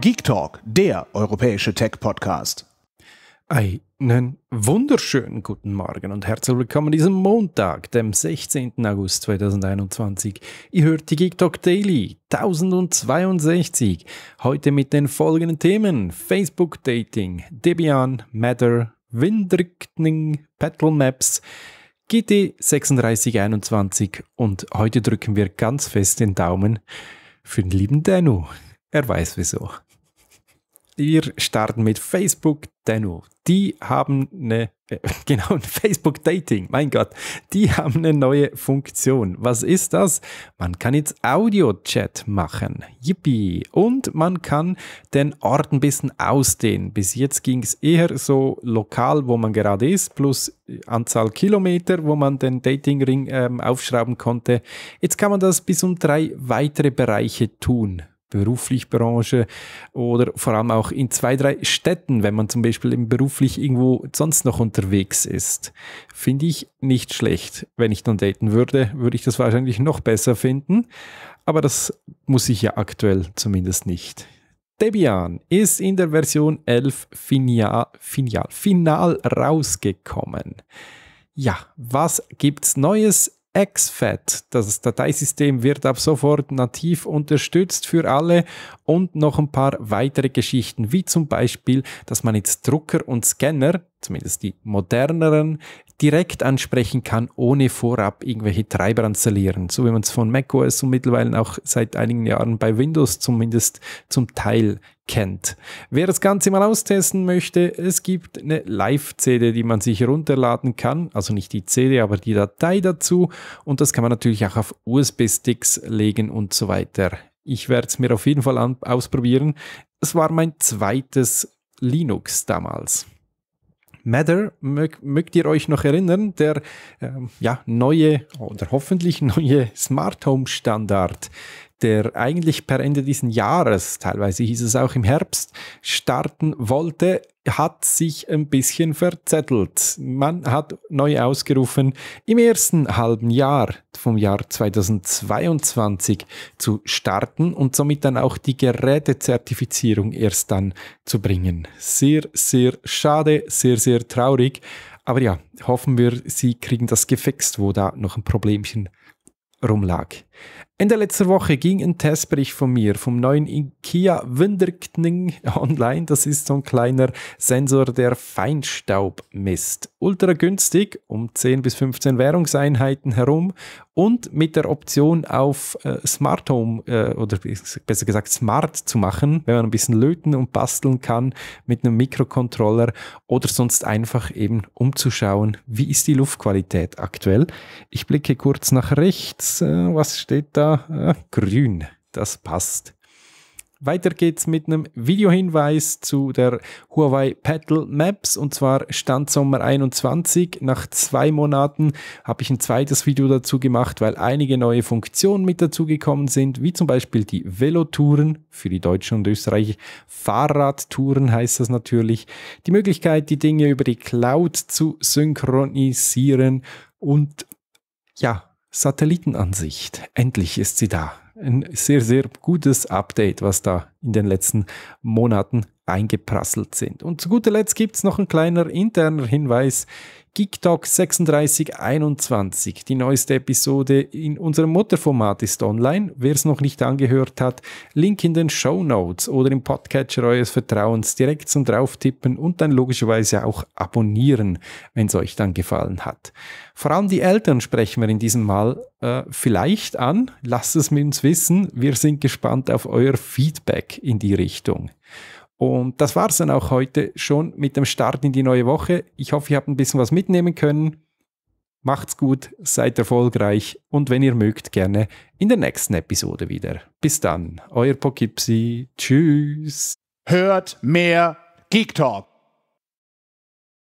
Geek Talk, der europäische Tech-Podcast. Einen wunderschönen guten Morgen und herzlich willkommen an diesem Montag, dem 16. August 2021. Ihr hört die Geek Talk Daily 1062. Heute mit den folgenden Themen: Facebook Dating, Debian, Matter, Wunderkning, Petal Maps, GT 3621 und heute drücken wir ganz fest den Daumen für den lieben Danu. Er weiß wieso. Wir starten mit Facebook Danu. Die haben Facebook Dating. Mein Gott, die haben eine neue Funktion. Was ist das? Man kann jetzt Audio-Chat machen. Yippie. Und man kann den Ort ein bisschen ausdehnen. Bis jetzt ging es eher so lokal, wo man gerade ist, plus Anzahl Kilometer, wo man den Dating-Ring aufschrauben konnte. Jetzt kann man das bis um 3 weitere Bereiche tun. Beruflich Branche oder vor allem auch in 2, 3 Städten, wenn man zum Beispiel im beruflich irgendwo sonst noch unterwegs ist. Finde ich nicht schlecht. Wenn ich dann daten würde, würde ich das wahrscheinlich noch besser finden. Aber das muss ich ja aktuell zumindest nicht. Debian ist in der Version 11 final rausgekommen. Ja, was gibt's Neues? exFAT, das Dateisystem, wird ab sofort nativ unterstützt für alle und noch ein paar weitere Geschichten, wie zum Beispiel, dass man jetzt Drucker und Scanner, zumindest die moderneren, direkt ansprechen kann, ohne vorab irgendwelche Treiber installieren, so wie man es von macOS und mittlerweile auch seit einigen Jahren bei Windows zumindest zum Teil kennt. Wer das Ganze mal austesten möchte, es gibt eine Live-CD, die man sich runterladen kann, also nicht die CD, aber die Datei dazu, und das kann man natürlich auch auf USB-Sticks legen und so weiter. Ich werde es mir auf jeden Fall ausprobieren. Es war mein zweites Linux damals. Matter, mögt ihr euch noch erinnern, der neue oder hoffentlich neue Smart Home Standard, der eigentlich per Ende dieses Jahres, teilweise hieß es auch im Herbst, starten wollte, hat sich ein bisschen verzettelt. Man hat neu ausgerufen, im ersten halben Jahr vom Jahr 2022 zu starten und somit dann auch die Gerätezertifizierung erst dann zu bringen. Sehr, sehr schade, sehr, sehr traurig. Aber ja, hoffen wir, sie kriegen das gefixt, wo da noch ein Problemchen rumlag. Ende letzter Woche ging ein Testbericht von mir vom neuen IKEA Wunderkning online. Das ist so ein kleiner Sensor, der Feinstaub misst. Ultra günstig, um 10 bis 15 Währungseinheiten herum und mit der Option auf Smart Home oder besser gesagt smart zu machen, wenn man ein bisschen löten und basteln kann mit einem Mikrocontroller oder sonst einfach eben umzuschauen, wie ist die Luftqualität aktuell. Ich blicke kurz nach rechts, was steht da? Grün, das passt. Weiter geht's mit einem Videohinweis zu der Huawei Petal Maps, und zwar Stand Sommer 21. Nach 2 Monaten habe ich ein zweites Video dazu gemacht, weil einige neue Funktionen mit dazugekommen sind, wie zum Beispiel die Velotouren für die Deutschen und Österreicher, Fahrradtouren heißt das natürlich, die Möglichkeit, die Dinge über die Cloud zu synchronisieren und ja, Satellitenansicht. Endlich ist sie da. Ein sehr, sehr gutes Update, was da in den letzten Monaten eingeprasselt sind. Und zu guter Letzt gibt es noch ein kleiner interner Hinweis. Geek Talk 3621, die neueste Episode in unserem Mutterformat, ist online. Wer es noch nicht angehört hat, Link in den Shownotes oder im Podcatcher eures Vertrauens direkt zum Drauftippen und dann logischerweise auch abonnieren, wenn es euch dann gefallen hat. Vor allem die Eltern sprechen wir in diesem Mal vielleicht an. Lasst es mit uns wissen. Wir sind gespannt auf euer Feedback in die Richtung. Und das war es dann auch heute schon mit dem Start in die neue Woche. Ich hoffe, ihr habt ein bisschen was mitnehmen können. Macht's gut, seid erfolgreich und wenn ihr mögt, gerne in der nächsten Episode wieder. Bis dann, euer Pokipsie. Tschüss. Hört mehr Geek Talk.